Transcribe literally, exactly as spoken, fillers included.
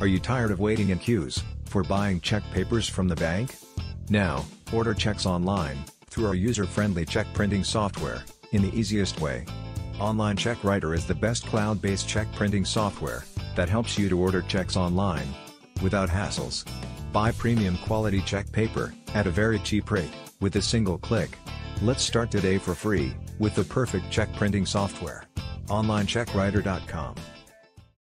Are you tired of waiting in queues for buying check papers from the bank? Now, order checks online through our user-friendly check printing software in the easiest way. Online Check Writer is the best cloud-based check printing software that helps you to order checks online without hassles. Buy premium quality check paper at a very cheap rate with a single click. Let's start today for free with the perfect check printing software. Online Check Writer dot com